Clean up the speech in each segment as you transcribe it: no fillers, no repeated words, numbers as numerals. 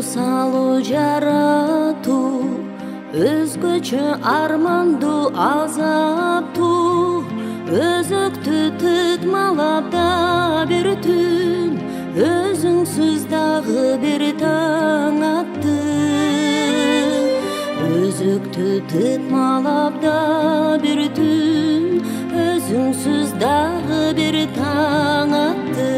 Тусалу жарату, өзгөчө арманду азату, өзөктү тытмалап да бир түн, өзүңсүз дагы бир таң атты. Özüktü tıtmalap da bir tün, özünsüz dağı bir tan attı.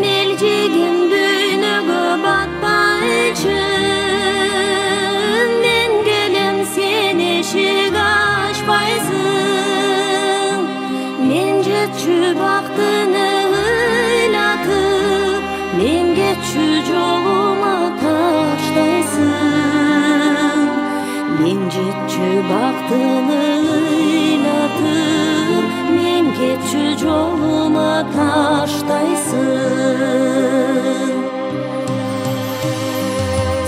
Belçegin dünüge batma için, ben gelem sen eşik açpaysın. Men geçü baktını ılatıp, men geçü yoluma taştaysın. Mingetçü baktığını ilatır, mingetçü yoluma taştaysın.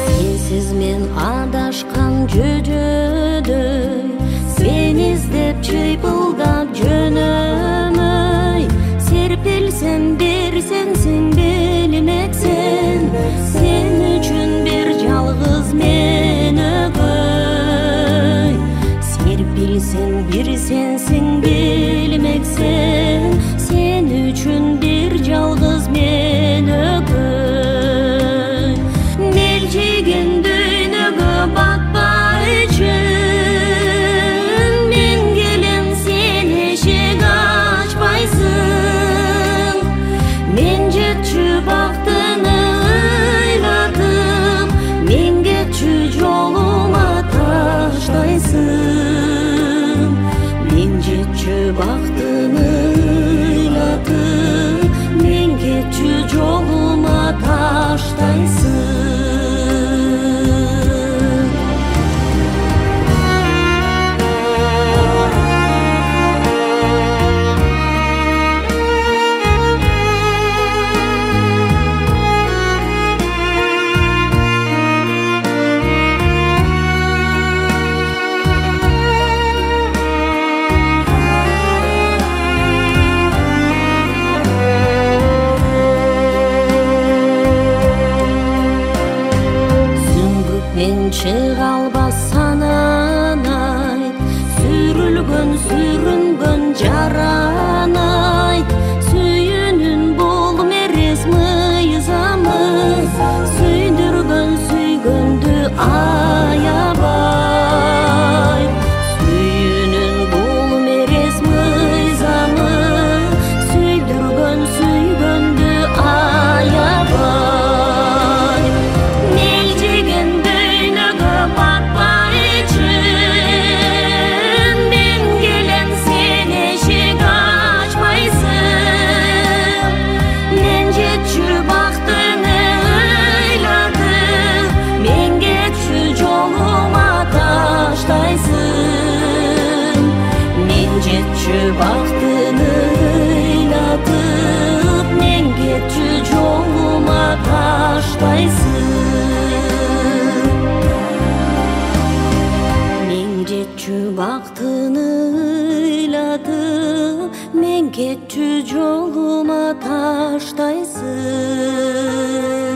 Sensiz men adaşkan cücüdü, sen izdep çıypıldap cönümüy. Serpilsen bir sensin bilmeksen, sen üçün bir yalğız men ögöy. Bilsen bir sensin bilmeksen, sen üçün bir yalğız men ögöy. Belçegin dünüge batma için, men gelem sen eşik açpaysın. Men jetçü baktını ıylatıp, men getçü yoluma taştaysın. Baktığını ılatıp, men geçü yoluma taştaysın. Çıgalbas sananay, sürülgün sürüngün jaranay. Süyünün bol meres mıyızamız, süydürgün süygündü ayabay. Süyünün bol meres mıyızamız, süydürgün süygündü ayabay. Şu baktığını ıylatıp, men geçü yoluma taştaysın. Men geçü baktığını ıylatıp, men geçü yoluma taştaysın.